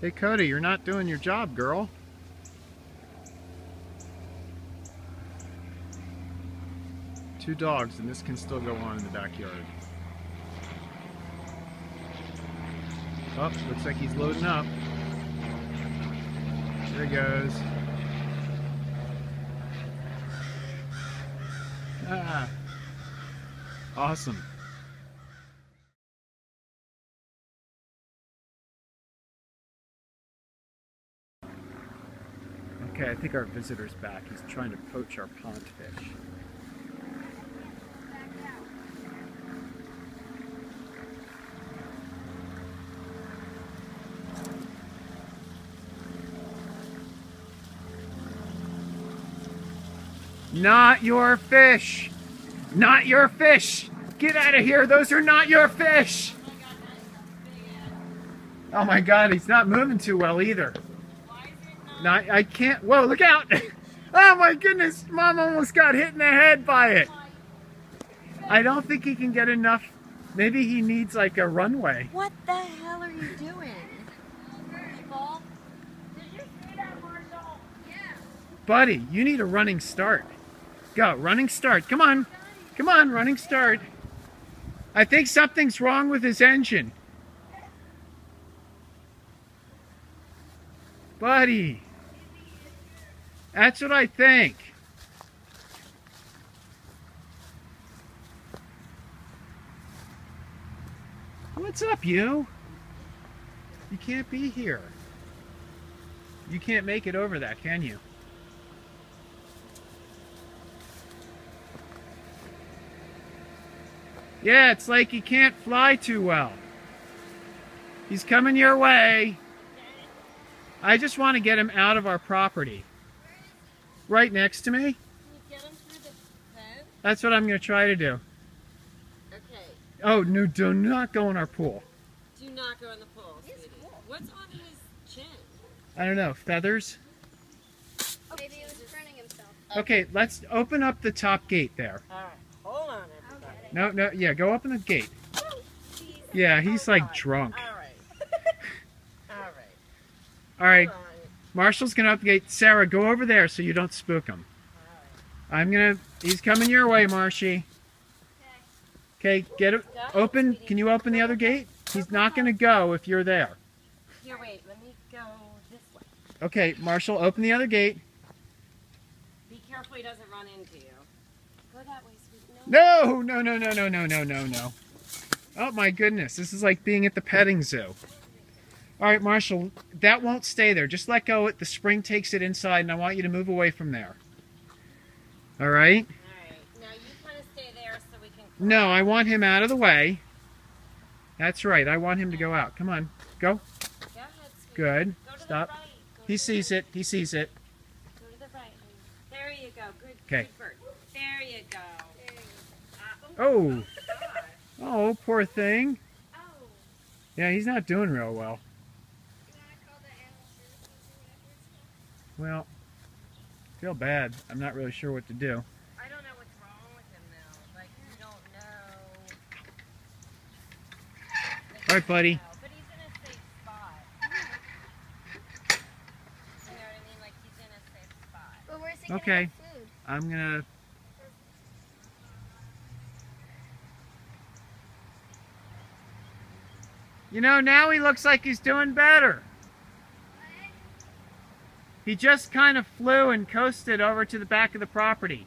Hey, Cody, you're not doing your job, girl. Two dogs, and this can still go on in the backyard. Oh, looks like he's loading up. There he goes. Ah, awesome. Okay, I think our visitor's back. He's trying to poach our pond fish. Not your fish! Not your fish! Get out of here! Those are not your fish! Oh my god, he's not moving too well either. Not, I can't. Whoa, look out! Oh my goodness, Mom almost got hit in the head by it. I don't think he can get enough. Maybe he needs like a runway. What the hell are you doing? Did you see that, Marshall? Yeah. Buddy, you need a running start. Go, running start. Come on. Come on, running start. I think something's wrong with his engine. Buddy, that's what I think. What's up, you? You can't be here. You can't make it over that, can you? Yeah, it's like he can't fly too well. He's coming your way. I just want to get him out of our property. Right next to me. Can you get him through the fence? That's what I'm going to try to do. Okay. Oh, no, do not go in our pool. Do not go in the pool, sweetie. What's on his chin? I don't know. Feathers? Oh, maybe he was burning himself. Okay, let's open up the top gate there. All right. Hold on, everybody. No, no, yeah, go open the gate. Oh, yeah, he's like drunk. All right. All right, Marshall's gonna update. Sarah, go over there so you don't spook him. Right. He's coming your way, Marshy. Okay, get it open. Can you open the other gate? He's not gonna go if you're there. Here, wait, let me go this way. Okay, Marshall, open the other gate. Be careful he doesn't run into you. Go that way, sweet. No, no, no, no, no, no, no, no, no. Oh my goodness, this is like being at the petting zoo. All right, Marshall, that won't stay there. Just let go. The spring takes it inside, and I want you to move away from there. All right? All right. Now, you kind of stay there so we can... No, I want him out of the way. That's right. I want him to go out. Come on. Go. Go ahead, sweetie. Good. Go to stop. The right. Go he to sees the right. It. He sees it. Go to the right. There you go. Good. Okay. There you go. There you go. Oh. Oh, poor thing. Oh. Yeah, he's not doing real well. Well, I feel bad. I'm not really sure what to do. I don't know what's wrong with him now. Like, you don't know. All right, buddy. But he's in a safe spot. You know what I mean? Like, he's in a safe spot. But where's he okay. Get food? I'm going to... You know, now he looks like he's doing better. He just kind of flew and coasted over to the back of the property.